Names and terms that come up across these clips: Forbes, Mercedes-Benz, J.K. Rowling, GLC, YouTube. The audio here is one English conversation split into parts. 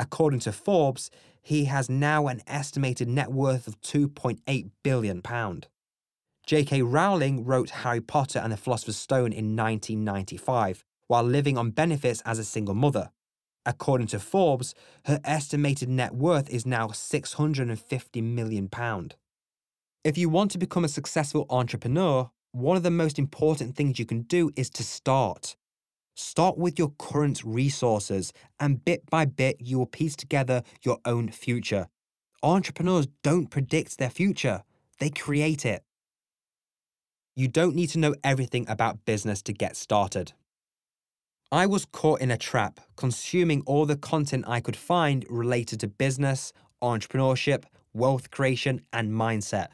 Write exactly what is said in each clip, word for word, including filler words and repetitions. According to Forbes, he has now an estimated net worth of two point eight billion pounds. J K. Rowling wrote Harry Potter and the Philosopher's Stone in nineteen ninety-five, while living on benefits as a single mother. According to Forbes, her estimated net worth is now six hundred fifty million pounds. If you want to become a successful entrepreneur, one of the most important things you can do is to start. Start with your current resources, and bit by bit you will piece together your own future. Entrepreneurs don't predict their future, they create it. You don't need to know everything about business to get started. I was caught in a trap, consuming all the content I could find related to business, entrepreneurship, wealth creation, and mindset.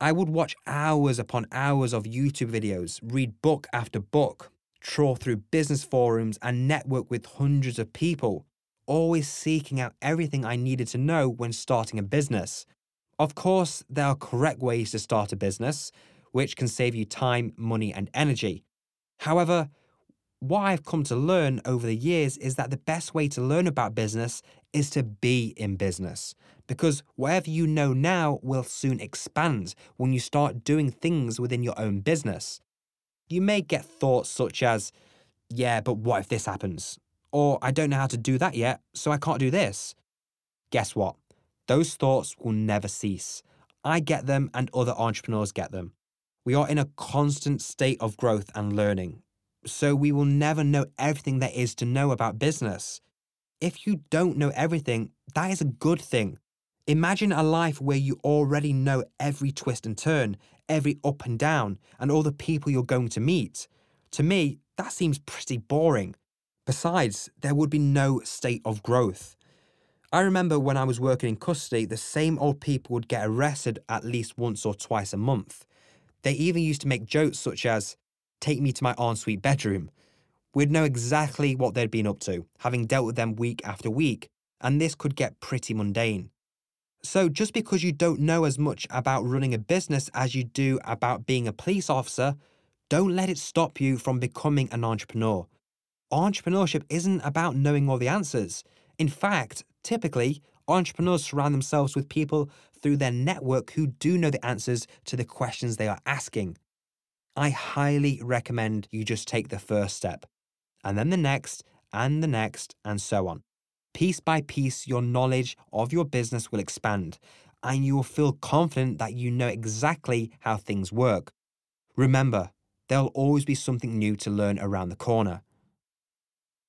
I would watch hours upon hours of YouTube videos, read book after book, trawl through business forums, and network with hundreds of people, always seeking out everything I needed to know when starting a business. Of course, there are correct ways to start a business, which can save you time, money, and energy. However, what I've come to learn over the years is that the best way to learn about business is to be in business, because whatever you know now will soon expand when you start doing things within your own business. You may get thoughts such as, yeah, but what if this happens? Or I don't know how to do that yet, so I can't do this. Guess what? Those thoughts will never cease. I get them and other entrepreneurs get them. We are in a constant state of growth and learning, so we will never know everything there is to know about business. If you don't know everything, that is a good thing. Imagine a life where you already know every twist and turn, every up and down, and all the people you're going to meet. To me, that seems pretty boring. Besides, there would be no state of growth. I remember when I was working in custody, the same old people would get arrested at least once or twice a month. They even used to make jokes such as, "Take me to my ensuite bedroom." We'd know exactly what they'd been up to, having dealt with them week after week, and this could get pretty mundane. So just because you don't know as much about running a business as you do about being a police officer, don't let it stop you from becoming an entrepreneur. Entrepreneurship isn't about knowing all the answers. In fact, typically, entrepreneurs surround themselves with people through their network who do know the answers to the questions they are asking. I highly recommend you just take the first step, and then the next, and the next, and so on. Piece by piece, your knowledge of your business will expand, and you will feel confident that you know exactly how things work. Remember, there'll always be something new to learn around the corner.